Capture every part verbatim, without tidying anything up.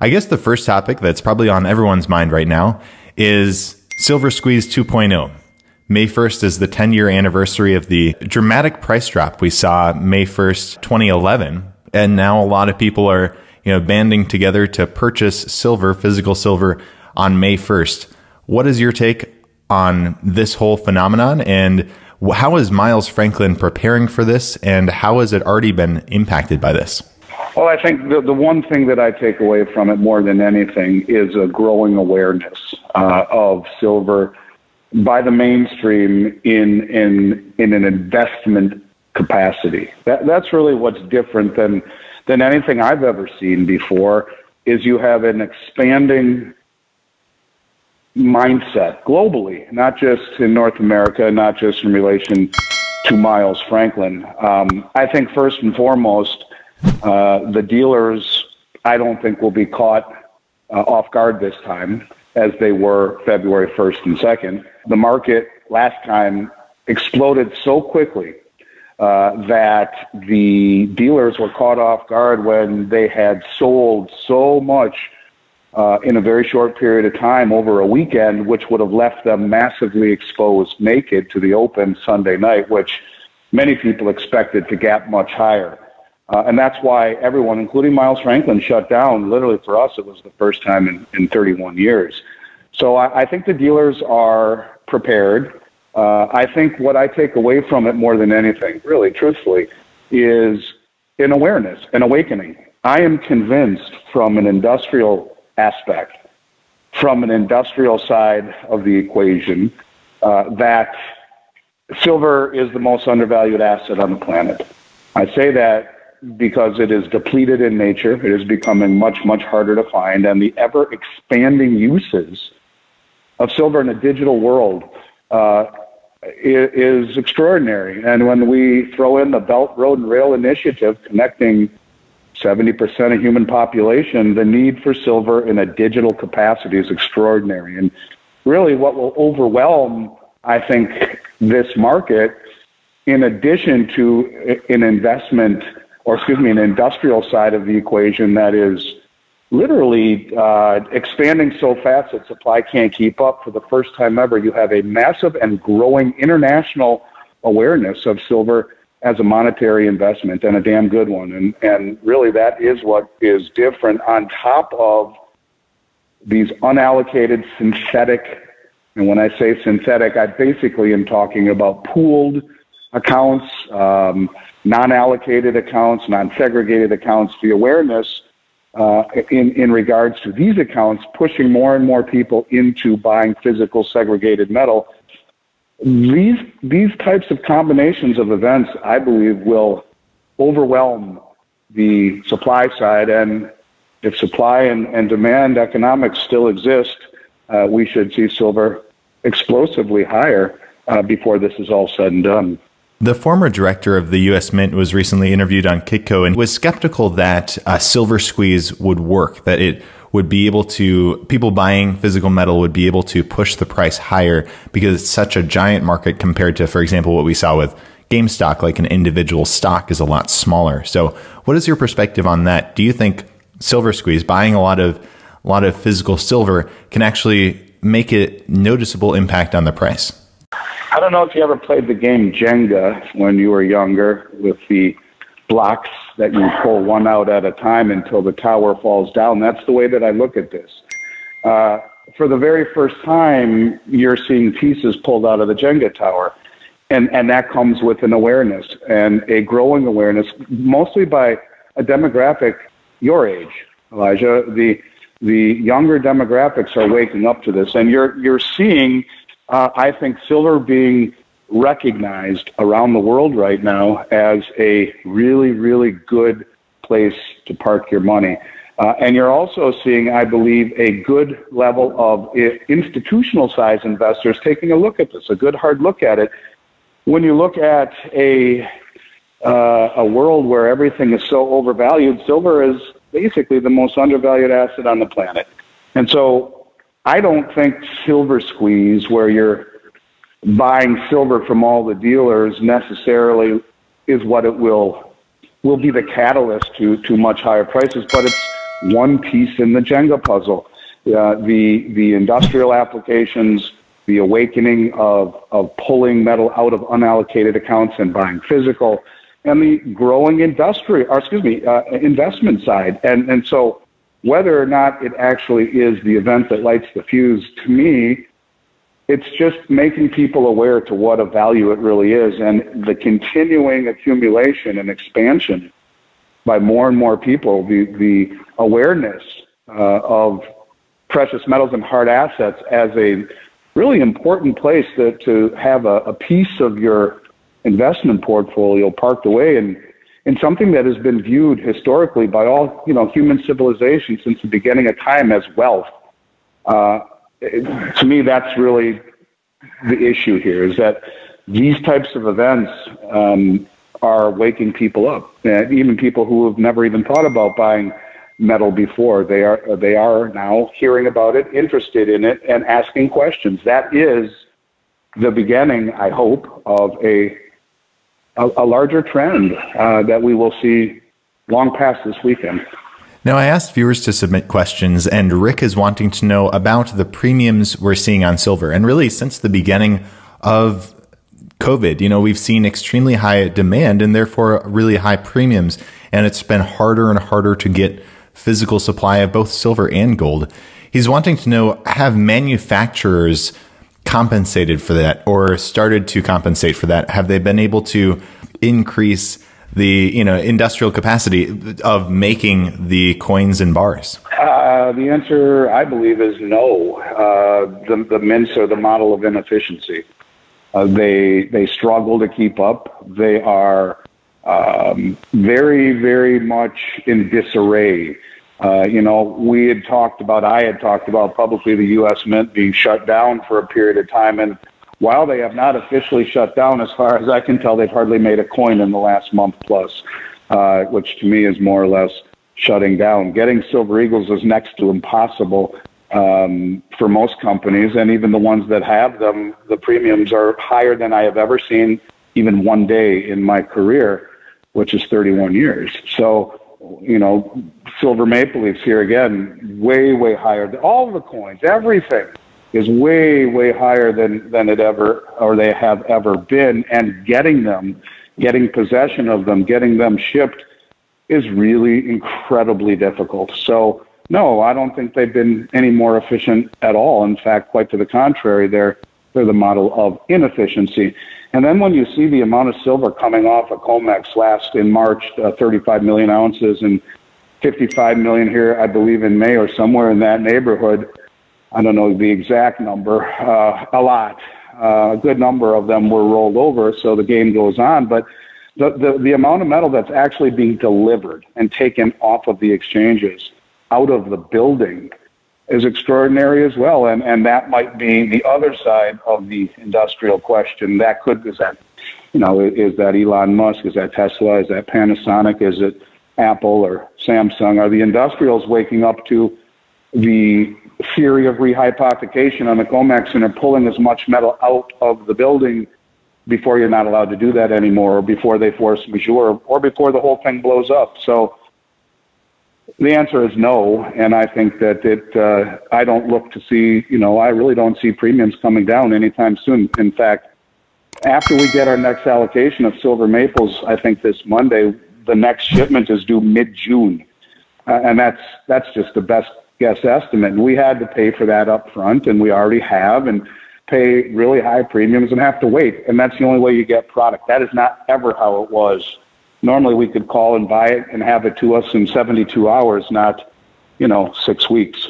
I guess the first topic that's probably on everyone's mind right now is Silver Squeeze two point oh. May first is the ten year anniversary of the dramatic price drop we saw May first, twenty eleven. And now a lot of people are, you know, banding together to purchase silver, physical silver on May first. What is your take on this whole phenomenon, and how is Miles Franklin preparing for this, and how has it already been impacted by this? Well, I think the, the one thing that I take away from it more than anything is a growing awareness uh, of silver by the mainstream in in in an investment capacity. That that's really what's different than than anything I've ever seen before. Is you have an expanding mindset globally, not just in North America, not just in relation to Miles Franklin. Um, I think first and foremost, uh, the dealers, I don't think, will be caught uh, off guard this time as they were February first and second. The market last time exploded so quickly uh, that the dealers were caught off guard when they had sold so much Uh, in a very short period of time over a weekend, which would have left them massively exposed naked to the open Sunday night, which many people expected to gap much higher. Uh, and that's why everyone, including Miles Franklin, shut down. Literally for us, it was the first time in, in thirty-one years. So I, I think the dealers are prepared. Uh, I think what I take away from it more than anything, really, truthfully, is an awareness, an awakening. I am convinced from an industrial aspect, from an industrial side of the equation, uh, that silver is the most undervalued asset on the planet. I say that because it is depleted in nature. It is becoming much, much harder to find, and the ever-expanding uses of silver in a digital world uh, is extraordinary. And when we throw in the Belt, Road, and Rail initiative connecting seventy percent of human population, the need for silver in a digital capacity is extraordinary. And really what will overwhelm, I think, this market, in addition to an investment, or excuse me, an industrial side of the equation that is literally uh, expanding so fast that supply can't keep up, for the first time ever, you have a massive and growing international awareness of silver as a monetary investment, and a damn good one. And, and really that is what is different, on top of these unallocated synthetic, and when I say synthetic, I basically am talking about pooled accounts, um, non-allocated accounts, non-segregated accounts. The awareness uh, in, in regards to these accounts, pushing more and more people into buying physical segregated metal. These these types of combinations of events, I believe, will overwhelm the supply side. And if supply and, and demand economics still exist, uh, we should see silver explosively higher uh, before this is all said and done. The former director of the U S Mint was recently interviewed on Kitco and was skeptical that a silver squeeze would work, that it would be able to, people buying physical metal would be able to push the price higher because it's such a giant market compared to, for example, what we saw with GameStop. Like an individual stock is a lot smaller. So what is your perspective on that? Do you think silver squeeze, buying a lot of, a lot of physical silver, can actually make a noticeable impact on the price? I don't know if you ever played the game Jenga when you were younger, with the blocks that you pull one out at a time until the tower falls down. That's the way that I look at this. Uh, for the very first time, you're seeing pieces pulled out of the Jenga tower. And, and that comes with an awareness, and a growing awareness, mostly by a demographic your age, Elijah. The, the younger demographics are waking up to this. And you're, you're seeing, uh, I think, silver being recognized around the world right now as a really, really good place to park your money. Uh, and you're also seeing, I believe, a good level of institutional-sized investors taking a look at this, a good hard look at it. When you look at a, uh, a world where everything is so overvalued, silver is basically the most undervalued asset on the planet. And so I don't think silver squeeze, where you're buying silver from all the dealers, necessarily is what it will will be the catalyst to to much higher prices, but it's one piece in the Jenga puzzle. Uh, the the industrial applications, the awakening of, of pulling metal out of unallocated accounts and buying physical, and the growing industry, or excuse me, uh, investment side. And, and so whether or not it actually is the event that lights the fuse, to me, it's just making people aware to what a value it really is, and the continuing accumulation and expansion by more and more people, the, the awareness uh, of precious metals and hard assets as a really important place to, to have a, a piece of your investment portfolio parked away in, in something that has been viewed historically by all, you know, human civilization since the beginning of time as wealth. Uh, It, to me, that's really the issue here, is that these types of events um, are waking people up. And even people who have never even thought about buying metal before, they are, they are now hearing about it, interested in it, and asking questions. That is the beginning, I hope, of a, a, a larger trend uh, that we will see long past this weekend. Now, I asked viewers to submit questions, and Rick is wanting to know about the premiums we're seeing on silver. And really, since the beginning of COVID, you know, we've seen extremely high demand and therefore really high premiums. And it's been harder and harder to get physical supply of both silver and gold. He's wanting to know, have manufacturers compensated for that or started to compensate for that? Have they been able to increase the you know industrial capacity of making the coins and bars? Uh, the answer, I believe, is no. Uh, the, the mints are the model of inefficiency. Uh, they they struggle to keep up. They are um, very very much in disarray. Uh, you know, we had talked about, I had talked about publicly the U S Mint being shut down for a period of time, and while they have not officially shut down, as far as I can tell, they've hardly made a coin in the last month plus, uh, which to me is more or less shutting down. Getting Silver Eagles is next to impossible um, for most companies, and even the ones that have them, the premiums are higher than I have ever seen, even one day in my career, which is thirty-one years. So, you know, Silver Maple Leaves here again, way, way higher. All the coins, everything is way, way higher than, than it ever, or they have ever been. And getting them, getting possession of them, getting them shipped is really incredibly difficult. So no, I don't think they've been any more efficient at all. In fact, quite to the contrary, they're, they're the model of inefficiency. And then when you see the amount of silver coming off of Comex last in March, uh, thirty-five million ounces and fifty-five million here, I believe in May or somewhere in that neighborhood, I don't know the exact number, uh, a lot, uh, a good number of them were rolled over, so the game goes on. But the, the, the amount of metal that's actually being delivered and taken off of the exchanges, out of the building, is extraordinary as well. And, and that might be the other side of the industrial question. That could, is that, you know, is that Elon Musk? Is that Tesla? Is that Panasonic? Is it Apple or Samsung? Are the industrials waking up to the theory of rehypothecation on the Comex and are pulling as much metal out of the building before you're not allowed to do that anymore, or before they force majeure, or before the whole thing blows up? So the answer is no, and I think that it, uh, I don't look to see, you know, I really don't see premiums coming down anytime soon. In fact, after we get our next allocation of silver maples, I think this Monday, the next shipment is due mid-June, uh, and that's, that's just the best guess estimate, and we had to pay for that up front, and we already have, and pay really high premiums and have to wait. And that's the only way you get product. That is not ever how it was. Normally we could call and buy it and have it to us in seventy-two hours, not, you know, six weeks.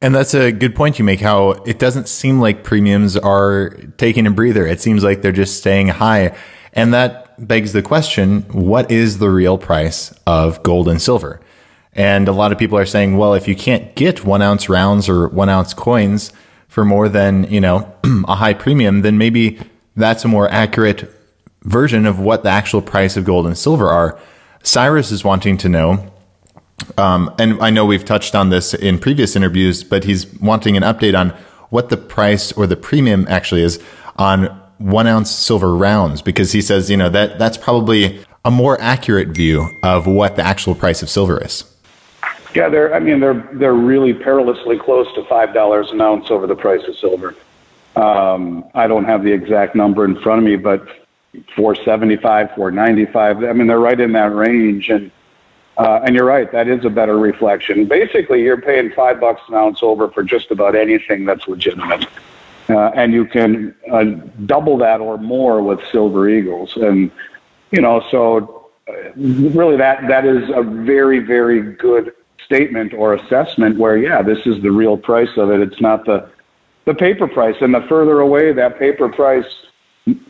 And that's a good point you make, how it doesn't seem like premiums are taking a breather. It seems like they're just staying high. And that begs the question, what is the real price of gold and silver? And a lot of people are saying, well, if you can't get one ounce rounds or one ounce coins for more than, you know, a high premium, then maybe that's a more accurate version of what the actual price of gold and silver are. Cyrus is wanting to know, um, and I know we've touched on this in previous interviews, but he's wanting an update on what the price or the premium actually is on one ounce silver rounds, because he says, you know, that that's probably a more accurate view of what the actual price of silver is. Yeah, they're. I mean, they're they're really perilously close to five dollars an ounce over the price of silver. Um, I don't have the exact number in front of me, but four seventy-five, four ninety-five. I mean, they're right in that range. And uh, and you're right, that is a better reflection. Basically, you're paying five bucks an ounce over for just about anything that's legitimate, uh, and you can uh, double that or more with Silver Eagles. And you know, so really, that that is a very, very good statement or assessment where, yeah, this is the real price of it. It's not the, the paper price. And the further away that paper price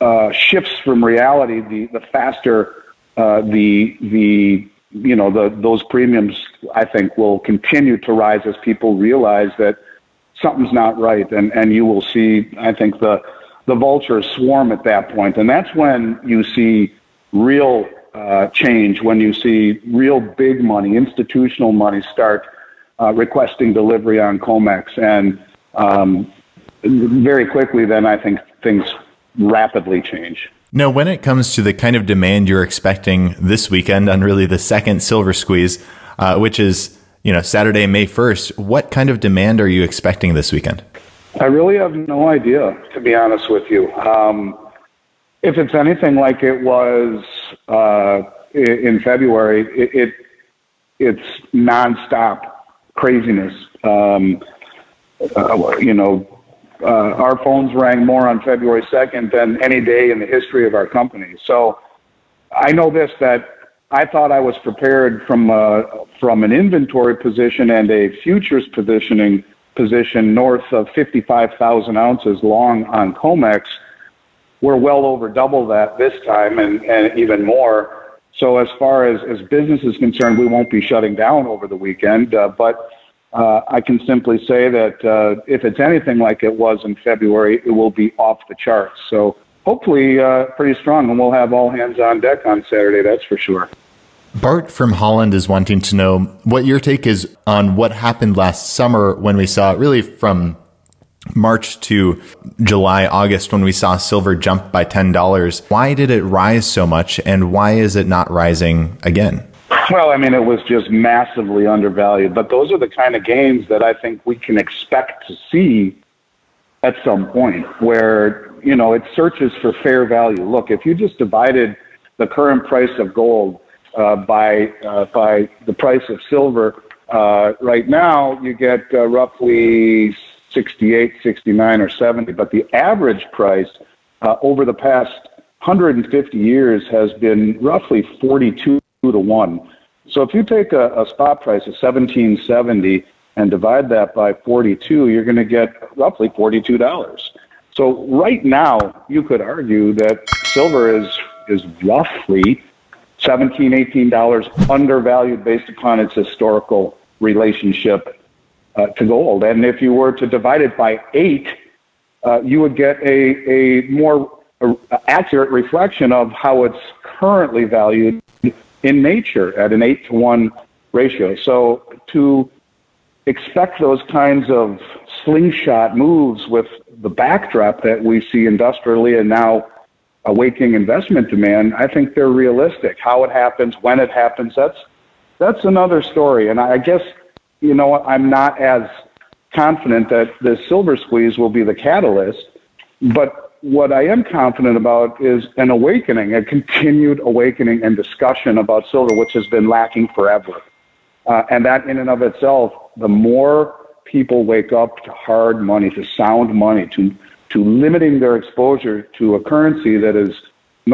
uh, shifts from reality, the, the faster uh, the, the, you know, the, those premiums, I think, will continue to rise as people realize that something's not right. And, and you will see, I think, the, the vultures swarm at that point. And that's when you see real Uh, change, when you see real big money, institutional money, start uh, requesting delivery on Comex. And um, very quickly then I think things rapidly change. Now, when it comes to the kind of demand you're expecting this weekend on really the second Silver Squeeze, uh, which is, you know, Saturday, May first, what kind of demand are you expecting this weekend? I really have no idea, to be honest with you. Um, If it's anything like it was uh, in February, it, it it's nonstop craziness. Um, uh, you know, uh, our phones rang more on February second than any day in the history of our company. So I know this, that I thought I was prepared from a, from an inventory position and a futures positioning position north of fifty-five thousand ounces long on Comex. We're well over double that this time, and, and even more. So as far as, as business is concerned, we won't be shutting down over the weekend. Uh, but uh, I can simply say that uh, if it's anything like it was in February, it will be off the charts. So hopefully uh, pretty strong, and we'll have all hands on deck on Saturday, that's for sure. Bart from Holland is wanting to know what your take is on what happened last summer when we saw, really from March to July, August, when we saw silver jump by ten dollars. Why did it rise so much, and why is it not rising again? Well, I mean, it was just massively undervalued, but those are the kind of gains that I think we can expect to see at some point, where, you know, it searches for fair value. Look, if you just divided the current price of gold uh, by, uh, by the price of silver, uh, right now you get uh, roughly sixty-eight, sixty-nine, or seventy, but the average price uh, over the past one hundred fifty years has been roughly forty-two to one. So if you take a, a spot price of seventeen seventy and divide that by forty-two, you're going to get roughly forty-two dollars. So right now, you could argue that silver is, is roughly seventeen, eighteen dollars undervalued based upon its historical relationship Uh, to gold. And if you were to divide it by eight, uh, you would get a, a more uh, accurate reflection of how it's currently valued in nature at an eight to one ratio. So to expect those kinds of slingshot moves with the backdrop that we see industrially and now awakening investment demand, I think they're realistic. How it happens, when it happens, that's, that's another story. And I guess, you know, I'm not as confident that the Silver Squeeze will be the catalyst, but what I am confident about is an awakening, a continued awakening and discussion about silver, which has been lacking forever. Uh, and that in and of itself, the more people wake up to hard money, to sound money, to, to limiting their exposure to a currency that is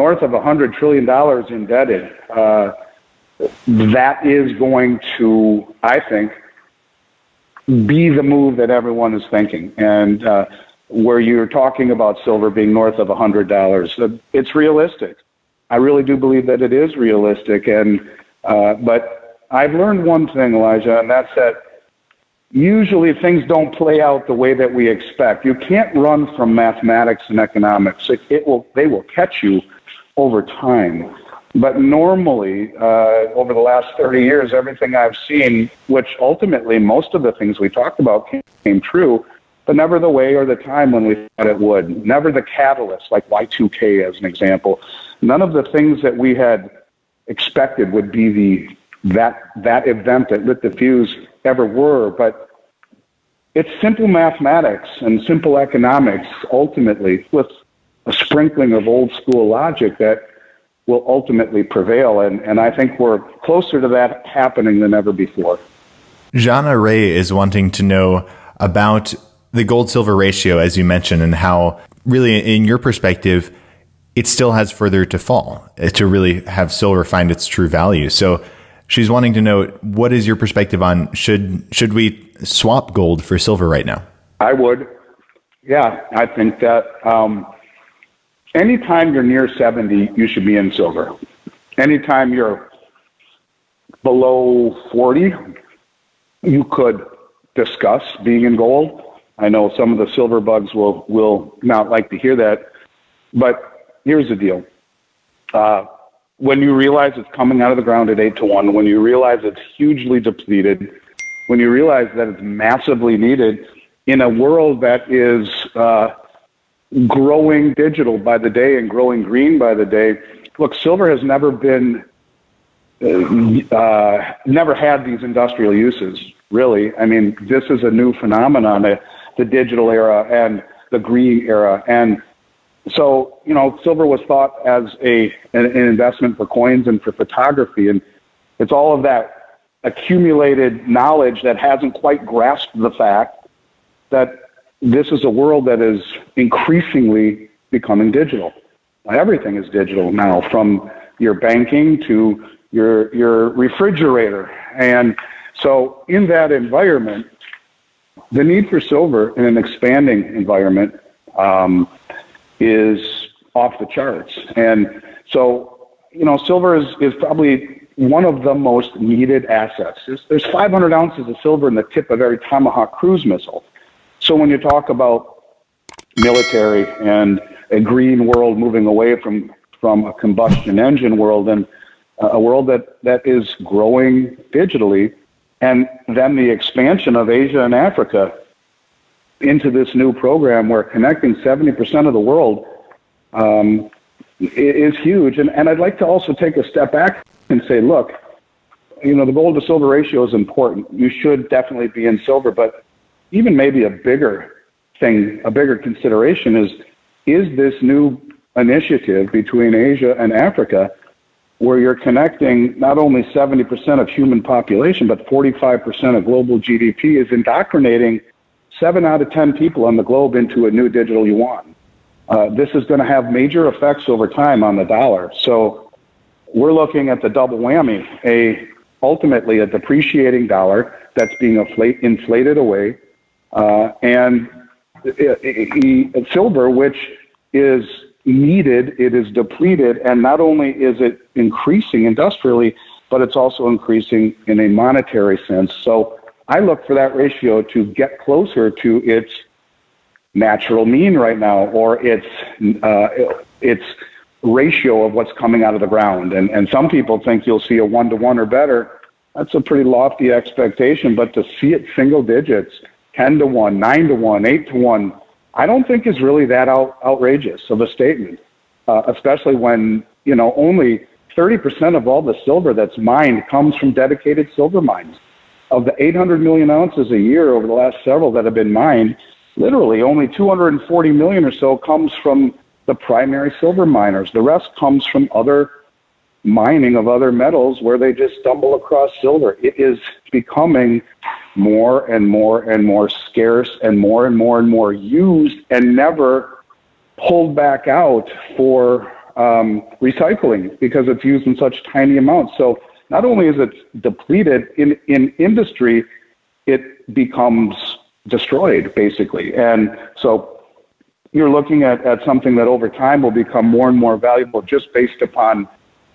north of one hundred trillion dollars indebted, uh, that is going to, I think, be the move that everyone is thinking. And uh, where you're talking about silver being north of one hundred dollars, it's realistic. I really do believe that it is realistic. And uh, but I've learned one thing, Elijah, and that's that usually things don't play out the way that we expect. You can't run from mathematics and economics. It, it will, they will catch you over time. But normally, uh, over the last thirty years, everything I've seen, which ultimately most of the things we talked about came, came true, but never the way or the time when we thought it would. Never the catalyst, like Y two K as an example. None of the things that we had expected would be the that that event that lit the fuse ever were, but it's simple mathematics and simple economics ultimately with a sprinkling of old school logic that will ultimately prevail. And, and I think we're closer to that happening than ever before. Jana Ray is wanting to know about the gold-silver ratio, as you mentioned, and how really in your perspective, it still has further to fall to really have silver find its true value. So she's wanting to know, what is your perspective on, should, should we swap gold for silver right now? I would. Yeah, I think that um, anytime you're near seventy, you should be in silver. Anytime you're below forty, you could discuss being in gold. I know some of the silver bugs will, will not like to hear that, but here's the deal. Uh, when you realize it's coming out of the ground at eight to one, when you realize it's hugely depleted, when you realize that it's massively needed in a world that is uh, growing digital by the day and growing green by the day, look, silver has never been, uh, uh, never had these industrial uses, really. I mean, this is a new phenomenon. It, the digital era and the green era. And so, you know, silver was thought as a, an, an investment for coins and for photography. And it's all of that accumulated knowledge that hasn't quite grasped the fact that this is a world that is increasingly becoming digital. Everything is digital now, from your banking to your, your refrigerator. And so in that environment, the need for silver in an expanding environment um, is off the charts. And so, you know, silver is, is probably one of the most needed assets. There's, there's five hundred ounces of silver in the tip of every Tomahawk cruise missile. So when you talk about military and a green world moving away from, from a combustion engine world, and a world that, that is growing digitally, and then the expansion of Asia and Africa into this new program, where connecting seventy percent of the world um, is huge. And, and I'd like to also take a step back and say, look, you know, the gold to silver ratio is important. You should definitely be in silver, but even maybe a bigger thing, a bigger consideration is, is this new initiative between Asia and Africa, where you're connecting not only seventy percent of human population, but forty-five percent of global G D P, is indoctrinating seven out of ten people on the globe into a new digital yuan. Uh, this is going to have major effects over time on the dollar. So we're looking at the double whammy, a ultimately a depreciating dollar that's being inflate, inflated away, uh, and it, it, it, silver, which is needed, it is depleted, and not only is it increasing industrially, but it's also increasing in a monetary sense. So I look for that ratio to get closer to its natural mean right now, or its uh, its ratio of what's coming out of the ground. And, and some people think you'll see a one to one or better. That's a pretty lofty expectation, but to see it single digits, ten to one, nine to one, eight to one, I don't think is really that out, outrageous of a statement, uh, especially when, you know, only thirty percent of all the silver that's mined comes from dedicated silver mines. Of the eight hundred million ounces a year over the last several that have been mined, literally only two hundred forty million or so comes from the primary silver miners. The rest comes from other mining of other metals where they just stumble across silver. It is becoming more and more and more scarce and more and more and more used, and never pulled back out for um, recycling, because it's used in such tiny amounts. So not only is it depleted in, in industry, it becomes destroyed, basically. And so you're looking at, at something that over time will become more and more valuable, just based upon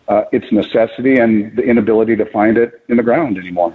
Uh, its necessity and the inability to find it in the ground anymore.